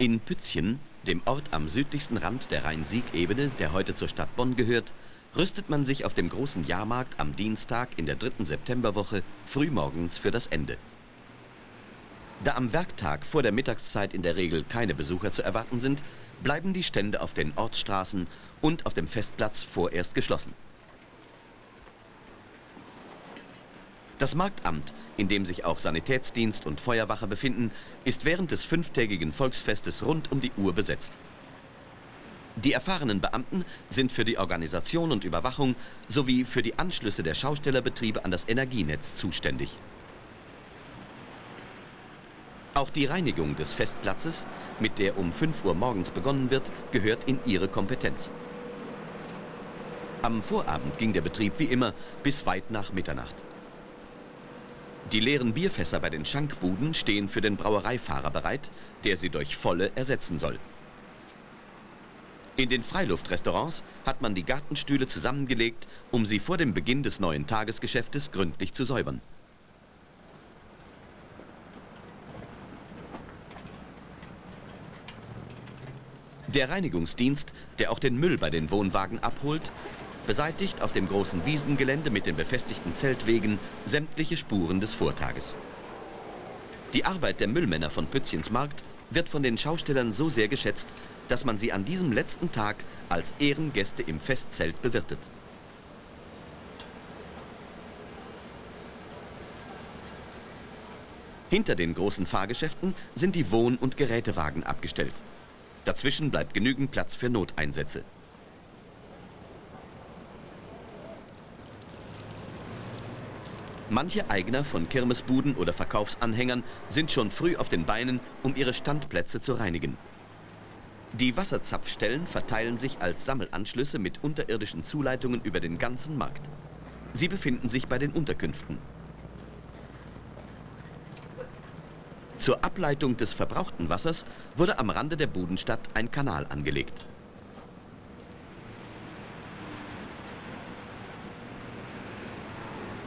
In Pützchen, dem Ort am südlichsten Rand der Rhein-Sieg-Ebene, der heute zur Stadt Bonn gehört, rüstet man sich auf dem großen Jahrmarkt am Dienstag in der 3. Septemberwoche frühmorgens für das Ende. Da am Werktag vor der Mittagszeit in der Regel keine Besucher zu erwarten sind, bleiben die Stände auf den Ortsstraßen und auf dem Festplatz vorerst geschlossen. Das Marktamt, in dem sich auch Sanitätsdienst und Feuerwache befinden, ist während des 5-tägigen Volksfestes rund um die Uhr besetzt. Die erfahrenen Beamten sind für die Organisation und Überwachung sowie für die Anschlüsse der Schaustellerbetriebe an das Energienetz zuständig. Auch die Reinigung des Festplatzes, mit der um 5 Uhr morgens begonnen wird, gehört in ihre Kompetenz. Am Vorabend ging der Betrieb wie immer bis weit nach Mitternacht. Die leeren Bierfässer bei den Schankbuden stehen für den Brauereifahrer bereit, der sie durch volle ersetzen soll. In den Freiluftrestaurants hat man die Gartenstühle zusammengelegt, um sie vor dem Beginn des neuen Tagesgeschäftes gründlich zu säubern. Der Reinigungsdienst, der auch den Müll bei den Wohnwagen abholt, beseitigt auf dem großen Wiesengelände mit den befestigten Zeltwegen sämtliche Spuren des Vortages. Die Arbeit der Müllmänner von Pützchens Markt wird von den Schaustellern so sehr geschätzt, dass man sie an diesem letzten Tag als Ehrengäste im Festzelt bewirtet. Hinter den großen Fahrgeschäften sind die Wohn- und Gerätewagen abgestellt. Dazwischen bleibt genügend Platz für Noteinsätze. Manche Eigner von Kirmesbuden oder Verkaufsanhängern sind schon früh auf den Beinen, um ihre Standplätze zu reinigen. Die Wasserzapfstellen verteilen sich als Sammelanschlüsse mit unterirdischen Zuleitungen über den ganzen Markt. Sie befinden sich bei den Unterkünften. Zur Ableitung des verbrauchten Wassers wurde am Rande der Budenstadt ein Kanal angelegt.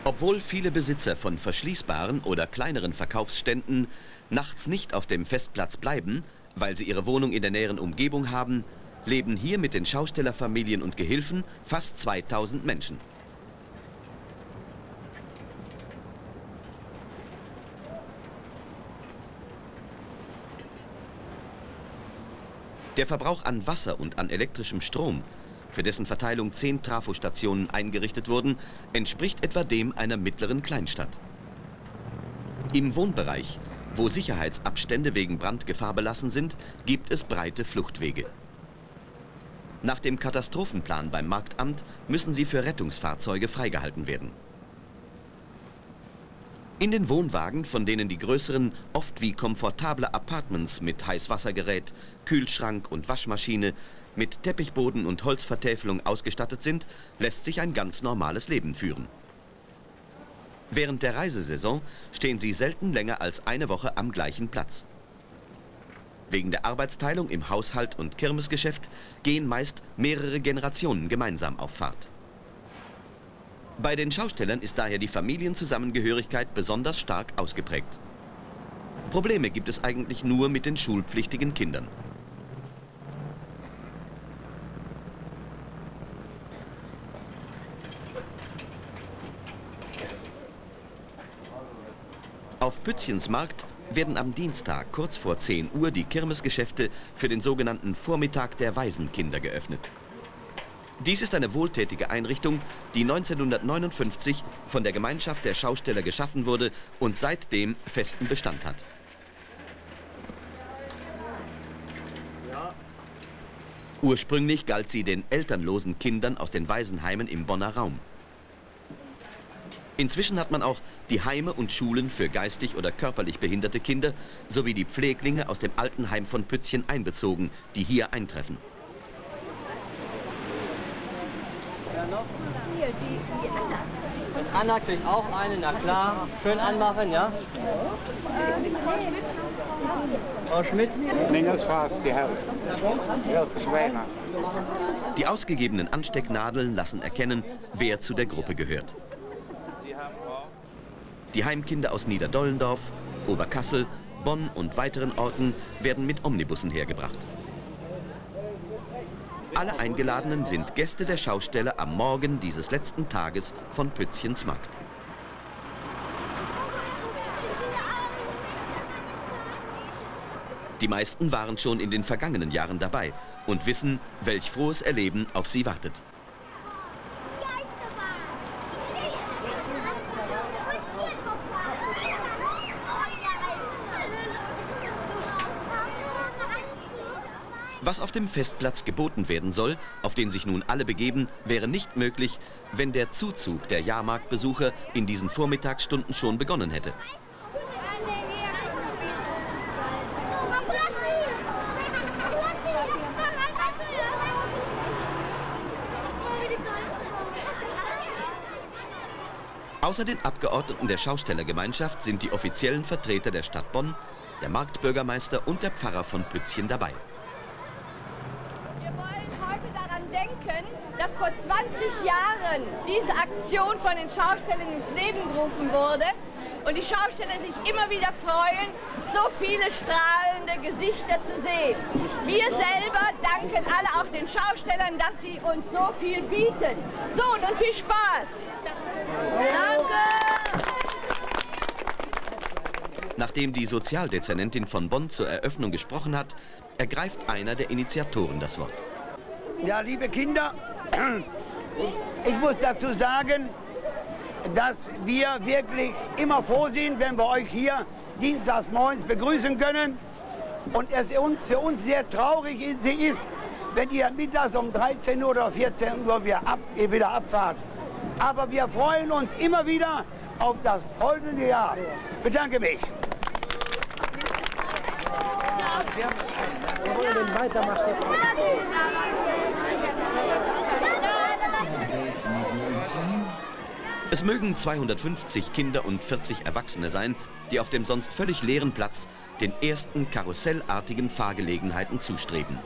Obwohl viele Besitzer von verschließbaren oder kleineren Verkaufsständen nachts nicht auf dem Festplatz bleiben, weil sie ihre Wohnung in der näheren Umgebung haben, leben hier mit den Schaustellerfamilien und Gehilfen fast 2000 Menschen. Der Verbrauch an Wasser und an elektrischem Strom, für dessen Verteilung 10 Trafostationen eingerichtet wurden, entspricht etwa dem einer mittleren Kleinstadt. Im Wohnbereich, wo Sicherheitsabstände wegen Brandgefahr belassen sind, gibt es breite Fluchtwege. Nach dem Katastrophenplan beim Marktamt müssen sie für Rettungsfahrzeuge freigehalten werden. In den Wohnwagen, von denen die größeren oft wie komfortable Apartments mit Heißwassergerät, Kühlschrank und Waschmaschine, mit Teppichboden und Holzvertäfelung ausgestattet sind, lässt sich ein ganz normales Leben führen. Während der Reisesaison stehen sie selten länger als eine Woche am gleichen Platz. Wegen der Arbeitsteilung im Haushalt und Kirmesgeschäft gehen meist mehrere Generationen gemeinsam auf Fahrt. Bei den Schaustellern ist daher die Familienzusammengehörigkeit besonders stark ausgeprägt. Probleme gibt es eigentlich nur mit den schulpflichtigen Kindern. Auf Pützchens Markt werden am Dienstag kurz vor 10 Uhr die Kirmesgeschäfte für den sogenannten Vormittag der Waisenkinder geöffnet. Dies ist eine wohltätige Einrichtung, die 1959 von der Gemeinschaft der Schausteller geschaffen wurde und seitdem festen Bestand hat. Ursprünglich galt sie den elternlosen Kindern aus den Waisenheimen im Bonner Raum. Inzwischen hat man auch die Heime und Schulen für geistig oder körperlich behinderte Kinder sowie die Pfleglinge aus dem Altenheim von Pützchen einbezogen, die hier eintreffen. Anna kriegt auch eine, na klar. Schön anmachen, ja? Frau Schmidt? Die ausgegebenen Anstecknadeln lassen erkennen, wer zu der Gruppe gehört. Die Heimkinder aus Niederdollendorf, Oberkassel Bonn und weiteren Orten werden mit Omnibussen hergebracht. Alle Eingeladenen sind Gäste der Schaustelle am Morgen dieses letzten Tages von Pützchens Markt. Die meisten waren schon in den vergangenen Jahren dabei und wissen, welch frohes Erleben auf sie wartet. Was auf dem Festplatz geboten werden soll, auf den sich nun alle begeben, wäre nicht möglich, wenn der Zuzug der Jahrmarktbesucher in diesen Vormittagsstunden schon begonnen hätte. Außer den Abgeordneten der Schaustellergemeinschaft sind die offiziellen Vertreter der Stadt Bonn, der Marktbürgermeister und der Pfarrer von Pützchen dabei. Wir wollen heute daran denken, dass vor 20 Jahren diese Aktion von den Schaustellern ins Leben gerufen wurde und die Schausteller sich immer wieder freuen, so viele strahlende Gesichter zu sehen. Wir selber danken alle auch den Schaustellern, dass sie uns so viel bieten. So, und viel Spaß! Danke! Nachdem die Sozialdezernentin von Bonn zur Eröffnung gesprochen hat, ergreift einer der Initiatoren das Wort. Ja, liebe Kinder, ich muss dazu sagen, dass wir wirklich immer froh sind, wenn wir euch hier dienstags morgens begrüßen können. Und es für uns sehr traurig ist, wenn ihr mittags um 13 Uhr oder 14 Uhr wieder abfahrt. Aber wir freuen uns immer wieder auf das folgende Jahr. Ich bedanke mich. Wir wollen den weitermachen. Es mögen 250 Kinder und 40 Erwachsene sein, die auf dem sonst völlig leeren Platz den ersten karussellartigen Fahrgelegenheiten zustreben.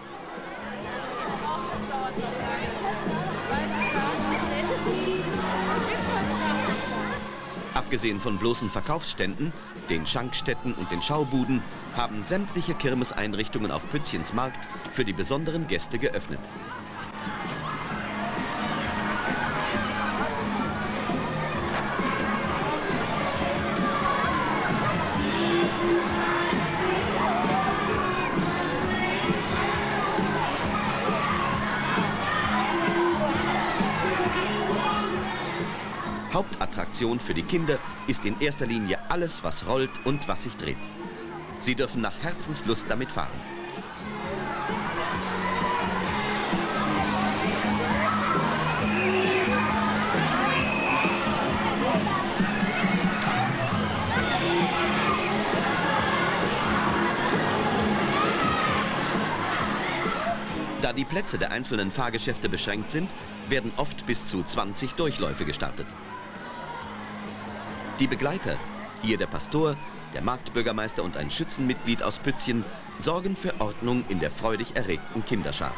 Abgesehen von bloßen Verkaufsständen, den Schankstätten und den Schaubuden, haben sämtliche Kirmeseinrichtungen auf Pützchens Markt für die besonderen Gäste geöffnet. Hauptattraktion für die Kinder ist in erster Linie alles, was rollt und was sich dreht. Sie dürfen nach Herzenslust damit fahren. Da die Plätze der einzelnen Fahrgeschäfte beschränkt sind, werden oft bis zu 20 Durchläufe gestartet. Die Begleiter, hier der Pastor, der Marktbürgermeister und ein Schützenmitglied aus Pützchen, sorgen für Ordnung in der freudig erregten Kinderschar.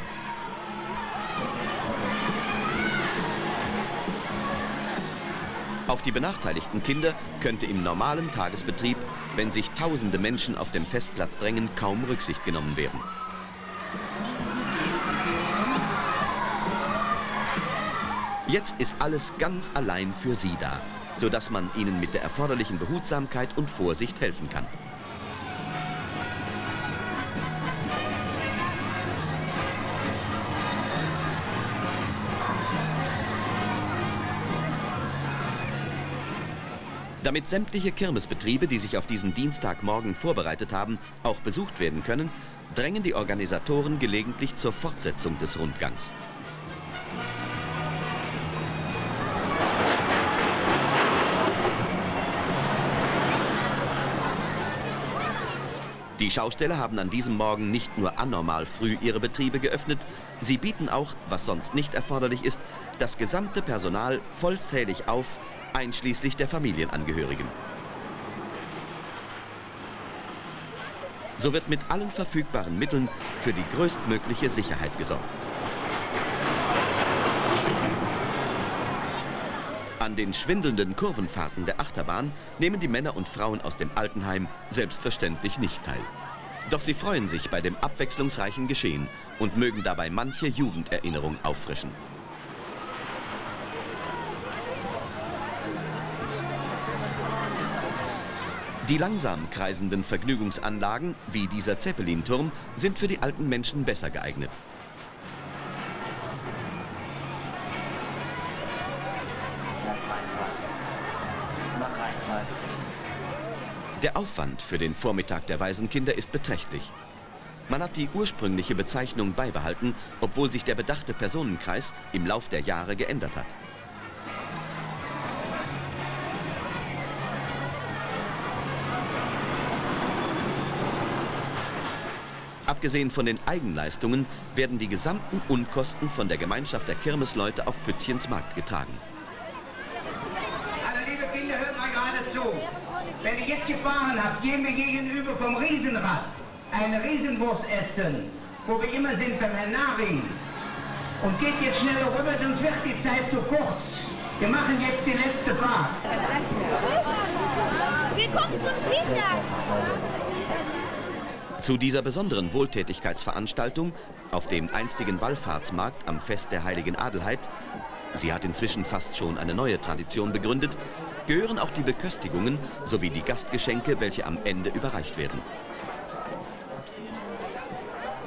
Auf die benachteiligten Kinder könnte im normalen Tagesbetrieb, wenn sich tausende Menschen auf dem Festplatz drängen, kaum Rücksicht genommen werden. Jetzt ist alles ganz allein für sie da, sodass man ihnen mit der erforderlichen Behutsamkeit und Vorsicht helfen kann. Damit sämtliche Kirmesbetriebe, die sich auf diesen Dienstagmorgen vorbereitet haben, auch besucht werden können, drängen die Organisatoren gelegentlich zur Fortsetzung des Rundgangs. Die Schausteller haben an diesem Morgen nicht nur anormal früh ihre Betriebe geöffnet, sie bieten auch, was sonst nicht erforderlich ist, das gesamte Personal vollzählig auf, einschließlich der Familienangehörigen. So wird mit allen verfügbaren Mitteln für die größtmögliche Sicherheit gesorgt. An den schwindelnden Kurvenfahrten der Achterbahn nehmen die Männer und Frauen aus dem Altenheim selbstverständlich nicht teil. Doch sie freuen sich bei dem abwechslungsreichen Geschehen und mögen dabei manche Jugenderinnerung auffrischen. Die langsam kreisenden Vergnügungsanlagen, wie dieser Zeppelin-Turm, sind für die alten Menschen besser geeignet. Der Aufwand für den Vormittag der Waisenkinder ist beträchtlich. Man hat die ursprüngliche Bezeichnung beibehalten, obwohl sich der bedachte Personenkreis im Lauf der Jahre geändert hat. Abgesehen von den Eigenleistungen werden die gesamten Unkosten von der Gemeinschaft der Kirmesleute auf Pützchens Markt getragen. Also liebe Kinder, hört mal gerade zu. Wenn ihr jetzt gefahren habt, gehen wir gegenüber vom Riesenrad eine Riesenwurst essen, wo wir immer sind beim Herrn Naring. Und geht jetzt schneller rüber, sonst wird die Zeit zu kurz. Wir machen jetzt die letzte Fahrt. Wir gucken zum Kinder. Zu dieser besonderen Wohltätigkeitsveranstaltung auf dem einstigen Wallfahrtsmarkt am Fest der Heiligen Adelheid, sie hat inzwischen fast schon eine neue Tradition begründet, gehören auch die Beköstigungen sowie die Gastgeschenke, welche am Ende überreicht werden.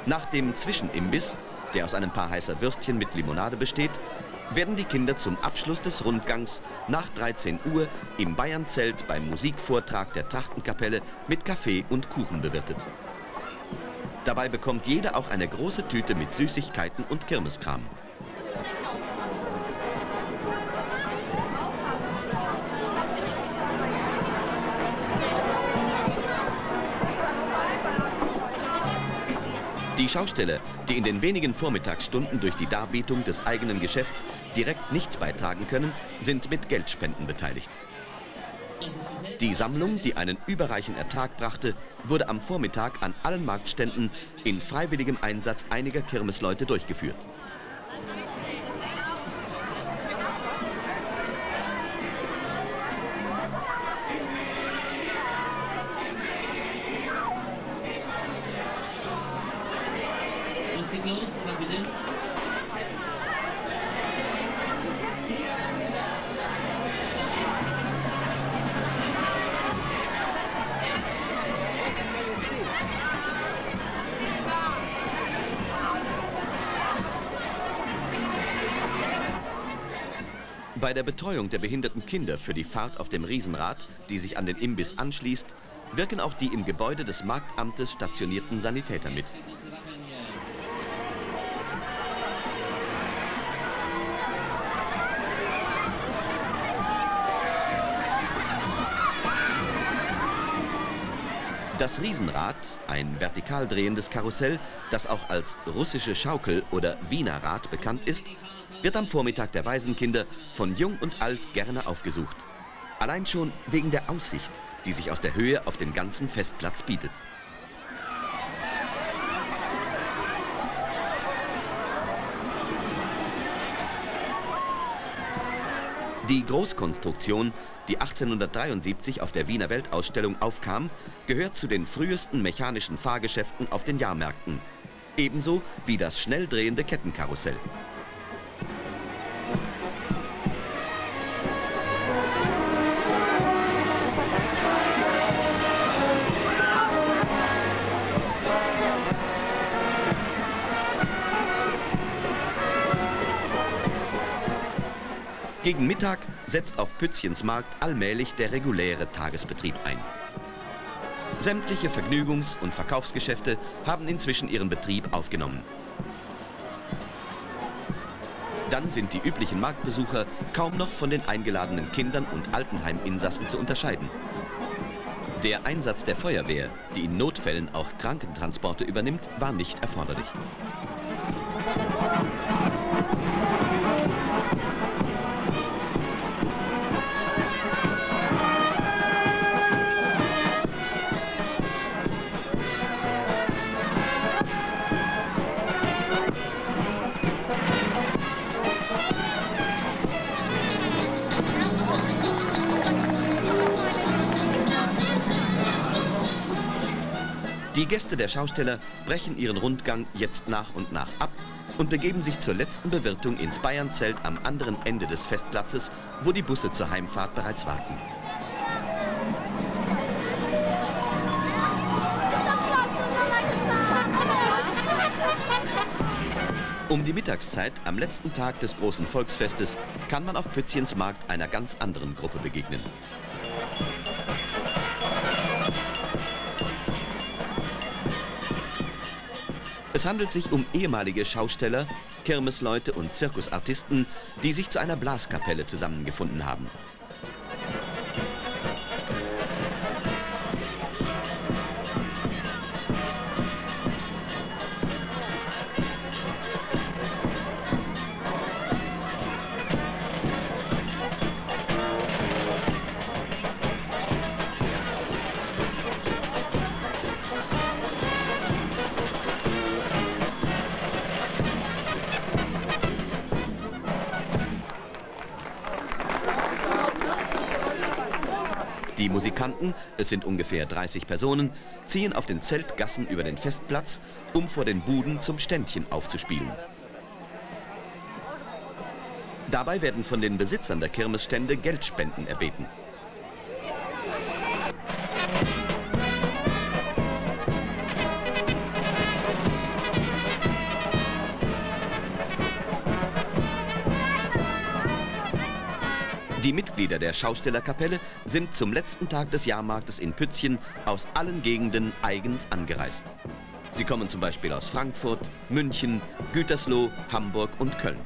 Nach dem Zwischenimbiss, der aus einem Paar heißer Würstchen mit Limonade besteht, werden die Kinder zum Abschluss des Rundgangs nach 13 Uhr im Bayernzelt beim Musikvortrag der Trachtenkapelle mit Kaffee und Kuchen bewirtet. Dabei bekommt jeder auch eine große Tüte mit Süßigkeiten und Kirmeskram. Die Schaustelle, die in den wenigen Vormittagsstunden durch die Darbietung des eigenen Geschäfts direkt nichts beitragen können, sind mit Geldspenden beteiligt. Die Sammlung, die einen überreichen Ertrag brachte, wurde am Vormittag an allen Marktständen in freiwilligem Einsatz einiger Kirmesleute durchgeführt. Bei der Betreuung der behinderten Kinder für die Fahrt auf dem Riesenrad, die sich an den Imbiss anschließt, wirken auch die im Gebäude des Marktamtes stationierten Sanitäter mit. Das Riesenrad, ein vertikal drehendes Karussell, das auch als russische Schaukel oder Wiener Rad bekannt ist, wird am Vormittag der Waisenkinder von Jung und Alt gerne aufgesucht. Allein schon wegen der Aussicht, die sich aus der Höhe auf den ganzen Festplatz bietet. Die Großkonstruktion, die 1873 auf der Wiener Weltausstellung aufkam, gehört zu den frühesten mechanischen Fahrgeschäften auf den Jahrmärkten. Ebenso wie das schnell drehende Kettenkarussell. Gegen Mittag setzt auf Pützchens Markt allmählich der reguläre Tagesbetrieb ein. Sämtliche Vergnügungs- und Verkaufsgeschäfte haben inzwischen ihren Betrieb aufgenommen. Dann sind die üblichen Marktbesucher kaum noch von den eingeladenen Kindern und Altenheiminsassen zu unterscheiden. Der Einsatz der Feuerwehr, die in Notfällen auch Krankentransporte übernimmt, war nicht erforderlich. Gäste der Schausteller brechen ihren Rundgang jetzt nach und nach ab und begeben sich zur letzten Bewirtung ins Bayernzelt am anderen Ende des Festplatzes, wo die Busse zur Heimfahrt bereits warten. Um die Mittagszeit, am letzten Tag des großen Volksfestes, kann man auf Pützchens Markt einer ganz anderen Gruppe begegnen. Es handelt sich um ehemalige Schausteller, Kirmesleute und Zirkusartisten, die sich zu einer Blaskapelle zusammengefunden haben. Die Musikanten, es sind ungefähr 30 Personen, ziehen auf den Zeltgassen über den Festplatz, um vor den Buden zum Ständchen aufzuspielen. Dabei werden von den Besitzern der Kirmesstände Geldspenden erbeten. Die Mitglieder der Schaustellerkapelle sind zum letzten Tag des Jahrmarktes in Pützchen aus allen Gegenden eigens angereist. Sie kommen zum Beispiel aus Frankfurt, München, Gütersloh, Hamburg und Köln.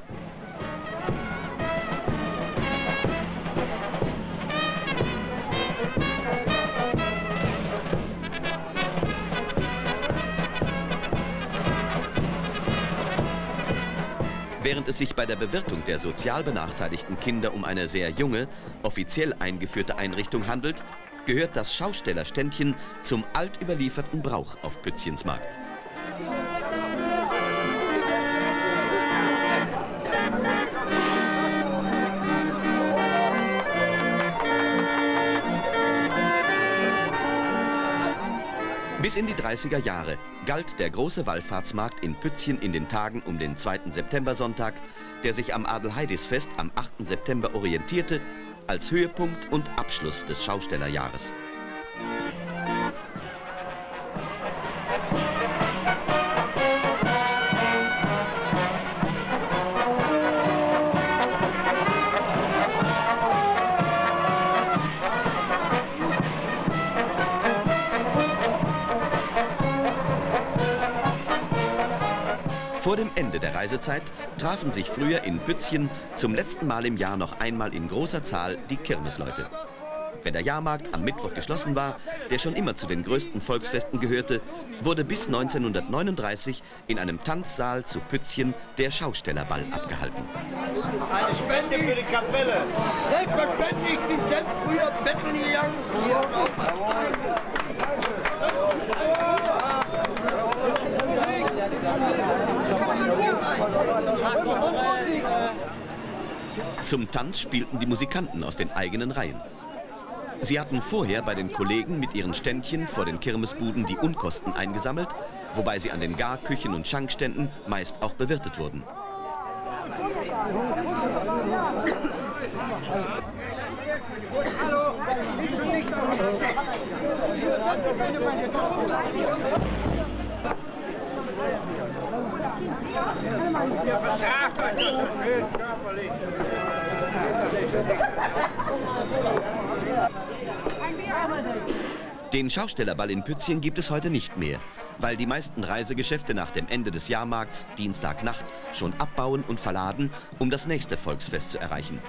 Während es sich bei der Bewirtung der sozial benachteiligten Kinder um eine sehr junge, offiziell eingeführte Einrichtung handelt, gehört das Schaustellerständchen zum altüberlieferten Brauch auf Pützchens Markt. Bis in die 30er Jahre galt der große Wallfahrtsmarkt in Pützchen in den Tagen um den 2. Septembersonntag, der sich am Adelheidisfest am 8. September orientierte, als Höhepunkt und Abschluss des Schaustellerjahres. Vor dem Ende der Reisezeit trafen sich früher in Pützchen zum letzten Mal im Jahr noch einmal in großer Zahl die Kirmesleute. Wenn der Jahrmarkt am Mittwoch geschlossen war, der schon immer zu den größten Volksfesten gehörte, wurde bis 1939 in einem Tanzsaal zu Pützchen der Schaustellerball abgehalten. Eine Spende für die Kapelle. Selbstverständlich, ich bin selbst früher betteln gegangen. Zum Tanz spielten die Musikanten aus den eigenen Reihen. Sie hatten vorher bei den Kollegen mit ihren Ständchen vor den Kirmesbuden die Unkosten eingesammelt, wobei sie an den Garküchen und Schankständen meist auch bewirtet wurden. Den Schaustellerball in Pützchen gibt es heute nicht mehr, weil die meisten Reisegeschäfte nach dem Ende des Jahrmarkts Dienstagnacht schon abbauen und verladen, um das nächste Volksfest zu erreichen.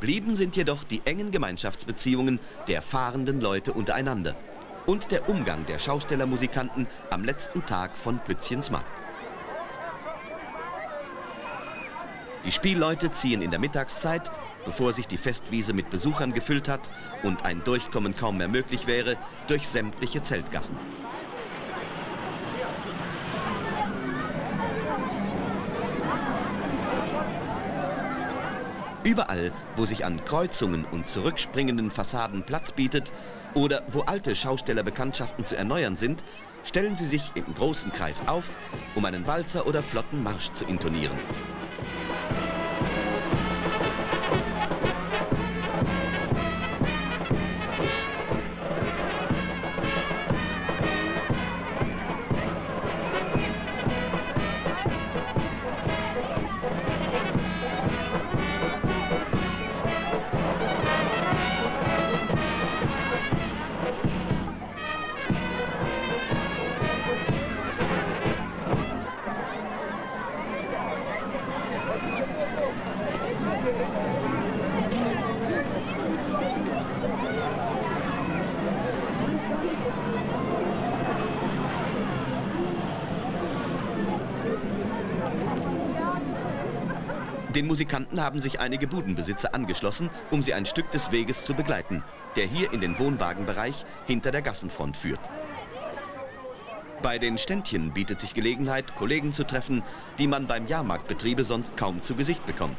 Geblieben sind jedoch die engen Gemeinschaftsbeziehungen der fahrenden Leute untereinander und der Umgang der Schaustellermusikanten am letzten Tag von Pützchens Markt. Die Spielleute ziehen in der Mittagszeit, bevor sich die Festwiese mit Besuchern gefüllt hat und ein Durchkommen kaum mehr möglich wäre, durch sämtliche Zeltgassen. Überall, wo sich an Kreuzungen und zurückspringenden Fassaden Platz bietet oder wo alte Schaustellerbekanntschaften zu erneuern sind, stellen sie sich im großen Kreis auf, um einen Walzer oder flotten Marsch zu intonieren. Den Musikanten haben sich einige Budenbesitzer angeschlossen, um sie ein Stück des Weges zu begleiten, der hier in den Wohnwagenbereich hinter der Gassenfront führt. Bei den Ständchen bietet sich Gelegenheit, Kollegen zu treffen, die man beim Jahrmarktbetriebe sonst kaum zu Gesicht bekommt.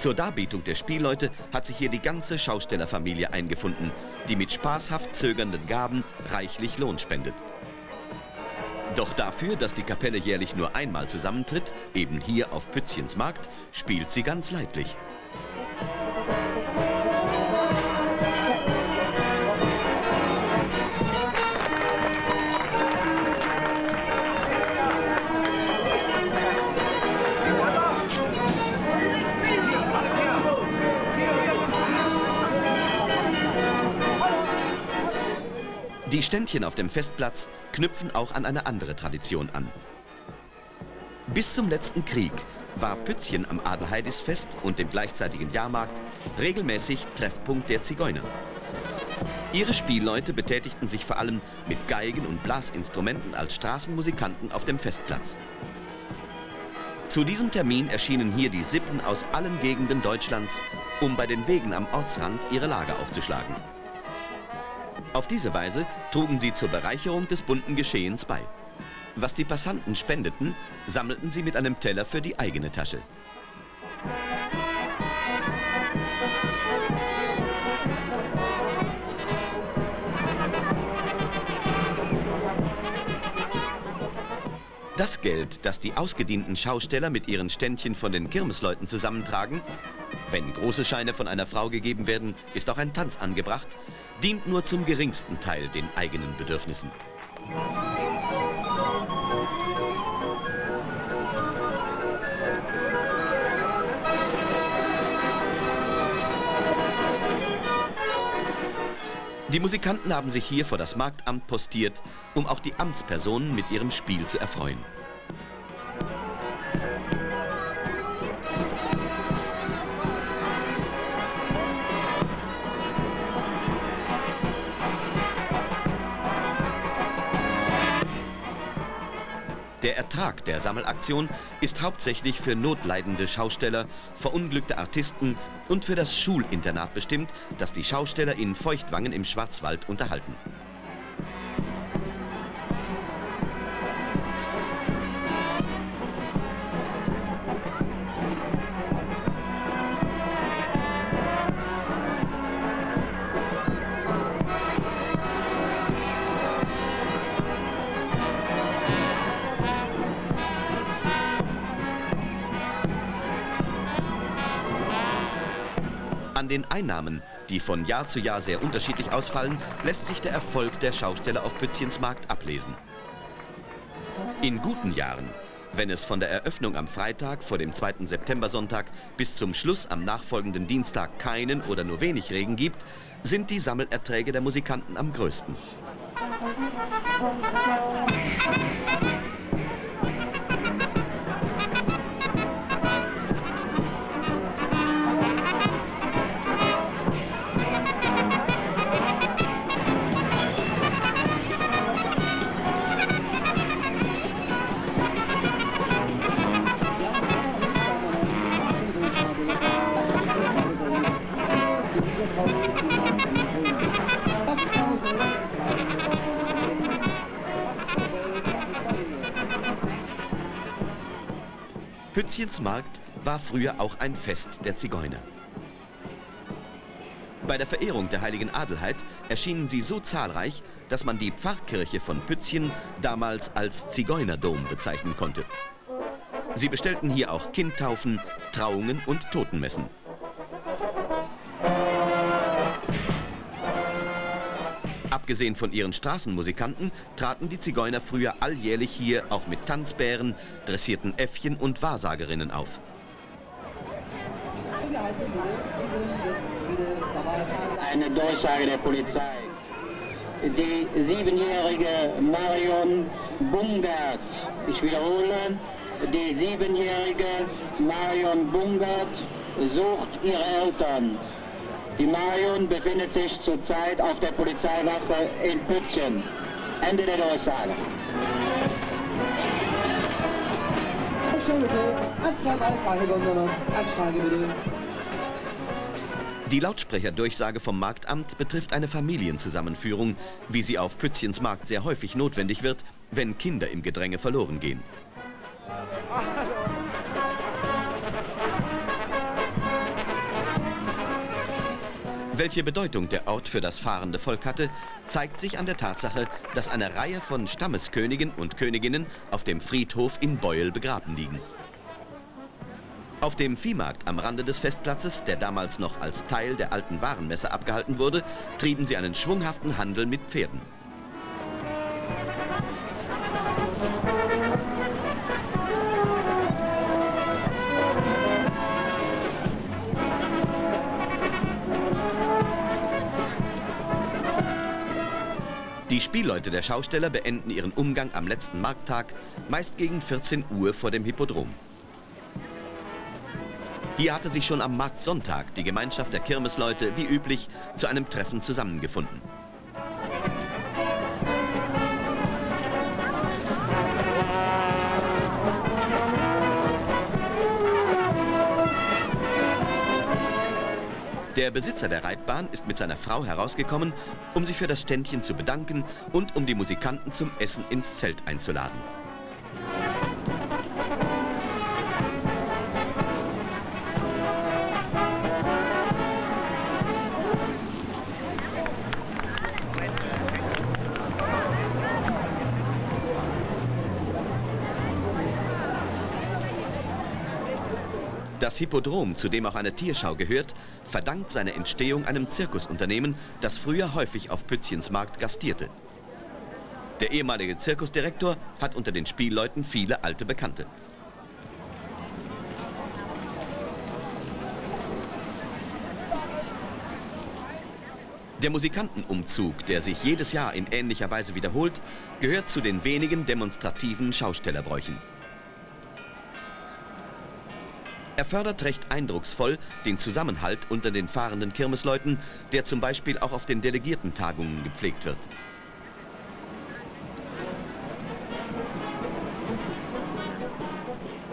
Zur Darbietung der Spielleute hat sich hier die ganze Schaustellerfamilie eingefunden, die mit spaßhaft zögernden Gaben reichlich Lohn spendet. Doch dafür, dass die Kapelle jährlich nur einmal zusammentritt, eben hier auf Pützchens Markt, spielt sie ganz leidlich. Die Ständchen auf dem Festplatz knüpfen auch an eine andere Tradition an. Bis zum letzten Krieg war Pützchen am Adelheidisfest und dem gleichzeitigen Jahrmarkt regelmäßig Treffpunkt der Zigeuner. Ihre Spielleute betätigten sich vor allem mit Geigen und Blasinstrumenten als Straßenmusikanten auf dem Festplatz. Zu diesem Termin erschienen hier die Sippen aus allen Gegenden Deutschlands, um bei den Wegen am Ortsrand ihre Lager aufzuschlagen. Auf diese Weise trugen sie zur Bereicherung des bunten Geschehens bei. Was die Passanten spendeten, sammelten sie mit einem Teller für die eigene Tasche. Das Geld, das die ausgedienten Schausteller mit ihren Ständchen von den Kirmesleuten zusammentragen, wenn große Scheine von einer Frau gegeben werden, ist auch ein Tanz angebracht, dient nur zum geringsten Teil den eigenen Bedürfnissen. Die Musikanten haben sich hier vor das Marktamt postiert, um auch die Amtspersonen mit ihrem Spiel zu erfreuen. Der Ertrag der Sammelaktion ist hauptsächlich für notleidende Schausteller, verunglückte Artisten und für das Schulinternat bestimmt, das die Schausteller in Feuchtwangen im Schwarzwald unterhalten. An den Einnahmen, die von Jahr zu Jahr sehr unterschiedlich ausfallen, lässt sich der Erfolg der Schausteller auf Pützchens Markt ablesen. In guten Jahren, wenn es von der Eröffnung am Freitag vor dem 2. Septembersonntag bis zum Schluss am nachfolgenden Dienstag keinen oder nur wenig Regen gibt, sind die Sammelerträge der Musikanten am größten. Pützchens Markt war früher auch ein Fest der Zigeuner. Bei der Verehrung der Heiligen Adelheid erschienen sie so zahlreich, dass man die Pfarrkirche von Pützchen damals als Zigeunerdom bezeichnen konnte. Sie bestellten hier auch Kindtaufen, Trauungen und Totenmessen. Abgesehen von ihren Straßenmusikanten traten die Zigeuner früher alljährlich hier auch mit Tanzbären, dressierten Äffchen und Wahrsagerinnen auf. Eine Durchsage der Polizei. Die 7-jährige Marion Bungert, ich wiederhole, die 7-jährige Marion Bungert sucht ihre Eltern. Die Marion befindet sich zurzeit auf der Polizeiwache in Pützchen. Ende der Durchsage. Die Lautsprecherdurchsage vom Marktamt betrifft eine Familienzusammenführung, wie sie auf Pützchens Markt sehr häufig notwendig wird, wenn Kinder im Gedränge verloren gehen. Welche Bedeutung der Ort für das fahrende Volk hatte, zeigt sich an der Tatsache, dass eine Reihe von Stammeskönigen und Königinnen auf dem Friedhof in Beuel begraben liegen. Auf dem Viehmarkt am Rande des Festplatzes, der damals noch als Teil der alten Warenmesse abgehalten wurde, trieben sie einen schwunghaften Handel mit Pferden. Die Spielleute der Schausteller beenden ihren Umgang am letzten Markttag, meist gegen 14 Uhr vor dem Hippodrom. Hier hatte sich schon am Marktsonntag die Gemeinschaft der Kirmesleute, wie üblich, zu einem Treffen zusammengefunden. Der Besitzer der Reitbahn ist mit seiner Frau herausgekommen, um sich für das Ständchen zu bedanken und um die Musikanten zum Essen ins Zelt einzuladen. Das Hippodrom, zu dem auch eine Tierschau gehört, verdankt seine Entstehung einem Zirkusunternehmen, das früher häufig auf Pützchens Markt gastierte. Der ehemalige Zirkusdirektor hat unter den Spielleuten viele alte Bekannte. Der Musikantenumzug, der sich jedes Jahr in ähnlicher Weise wiederholt, gehört zu den wenigen demonstrativen Schaustellerbräuchen. Er fördert recht eindrucksvoll den Zusammenhalt unter den fahrenden Kirmesleuten, der zum Beispiel auch auf den Delegiertentagungen gepflegt wird.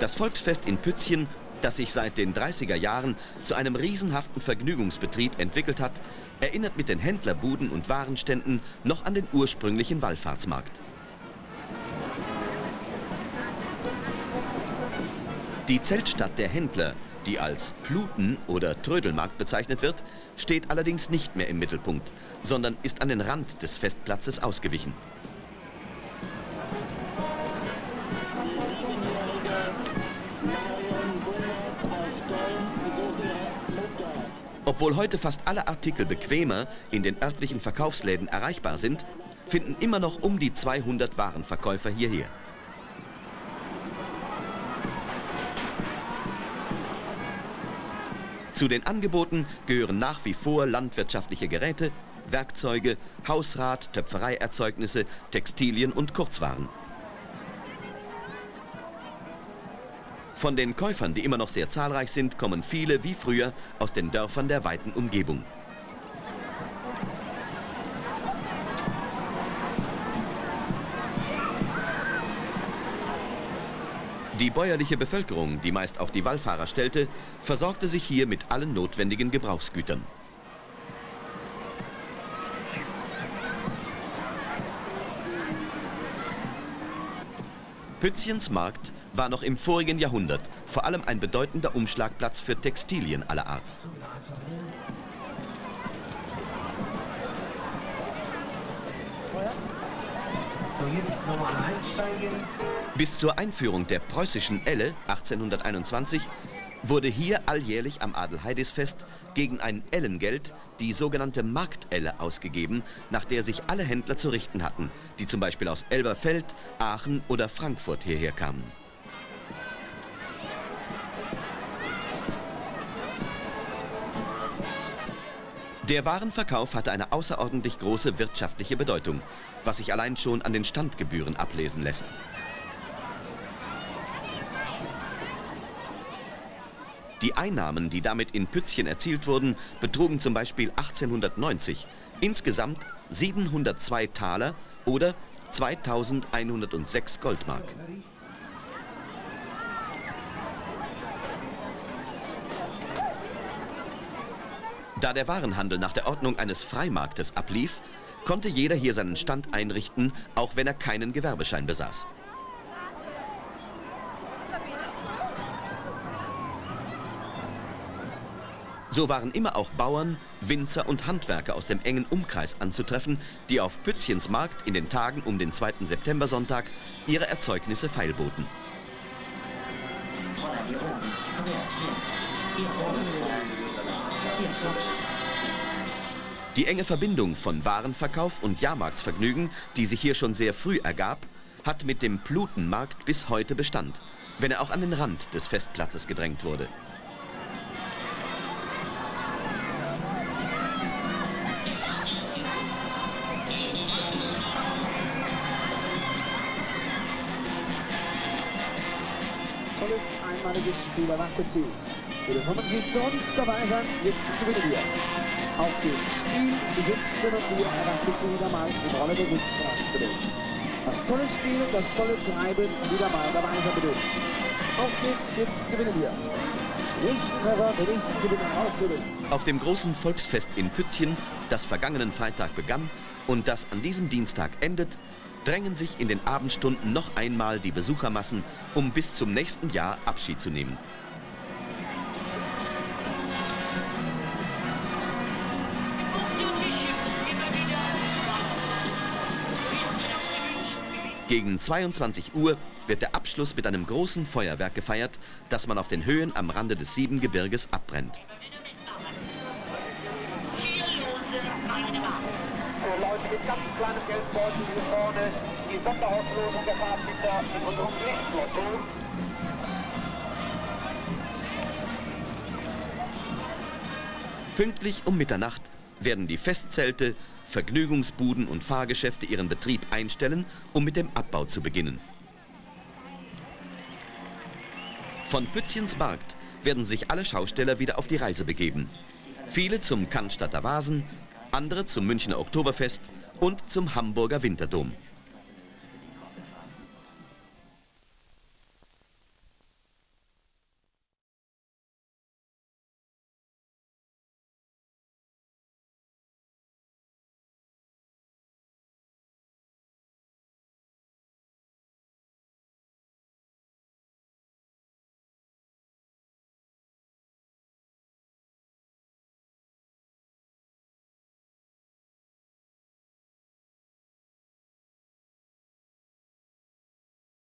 Das Volksfest in Pützchen, das sich seit den 30er Jahren zu einem riesenhaften Vergnügungsbetrieb entwickelt hat, erinnert mit den Händlerbuden und Warenständen noch an den ursprünglichen Wallfahrtsmarkt. Die Zeltstadt der Händler, die als Fluten- oder Trödelmarkt bezeichnet wird, steht allerdings nicht mehr im Mittelpunkt, sondern ist an den Rand des Festplatzes ausgewichen. Obwohl heute fast alle Artikel bequemer in den örtlichen Verkaufsläden erreichbar sind, finden immer noch um die 200 Warenverkäufer hierher. Zu den Angeboten gehören nach wie vor landwirtschaftliche Geräte, Werkzeuge, Hausrat, Töpfereierzeugnisse, Textilien und Kurzwaren. Von den Käufern, die immer noch sehr zahlreich sind, kommen viele, wie früher, aus den Dörfern der weiten Umgebung. Die bäuerliche Bevölkerung, die meist auch die Wallfahrer stellte, versorgte sich hier mit allen notwendigen Gebrauchsgütern. Pützchens Markt war noch im vorigen Jahrhundert vor allem ein bedeutender Umschlagplatz für Textilien aller Art. Bis zur Einführung der preußischen Elle 1821 wurde hier alljährlich am Adelheidisfest gegen ein Ellengeld die sogenannte Marktelle ausgegeben, nach der sich alle Händler zu richten hatten, die zum Beispiel aus Elberfeld, Aachen oder Frankfurt hierher kamen. Der Warenverkauf hatte eine außerordentlich große wirtschaftliche Bedeutung, was sich allein schon an den Standgebühren ablesen lässt. Die Einnahmen, die damit in Pützchen erzielt wurden, betrugen zum Beispiel 1890 insgesamt 702 Taler oder 2106 Goldmark. Da der Warenhandel nach der Ordnung eines Freimarktes ablief, konnte jeder hier seinen Stand einrichten, auch wenn er keinen Gewerbeschein besaß. So waren immer auch Bauern, Winzer und Handwerker aus dem engen Umkreis anzutreffen, die auf Pützchens Markt in den Tagen um den 2. Septembersonntag ihre Erzeugnisse feilboten. Die enge Verbindung von Warenverkauf und Jahrmarktsvergnügen, die sich hier schon sehr früh ergab, hat mit dem Plutenmarkt bis heute Bestand, wenn er auch an den Rand des Festplatzes gedrängt wurde. Tolles einmaliges Spiel nach Beziehung. Willkommen Sie zu uns dabei sein, jetzt gewinnen wir. Auf dem Spiel, die 17 Uhr, erwartet Sie wieder mal die Rolle der Wunschstraße. Das tolle Spiel und das tolle Treiben wieder mal dabei sein bedürfen. Auf geht's, jetzt gewinnen wir. Nächsten Treffer, den nächsten Gewinner ausfüllen. Auf dem großen Volksfest in Pützchen, das vergangenen Freitag begann und das an diesem Dienstag endet, drängen sich in den Abendstunden noch einmal die Besuchermassen, um bis zum nächsten Jahr Abschied zu nehmen. Gegen 22 Uhr wird der Abschluss mit einem großen Feuerwerk gefeiert, das man auf den Höhen am Rande des Siebengebirges abbrennt. Pünktlich um Mitternacht werden die Festzelte, Vergnügungsbuden und Fahrgeschäfte ihren Betrieb einstellen, um mit dem Abbau zu beginnen. Von Pützchens Markt werden sich alle Schausteller wieder auf die Reise begeben. Viele zum Cannstatter Vasen, andere zum Münchner Oktoberfest und zum Hamburger Winterdom.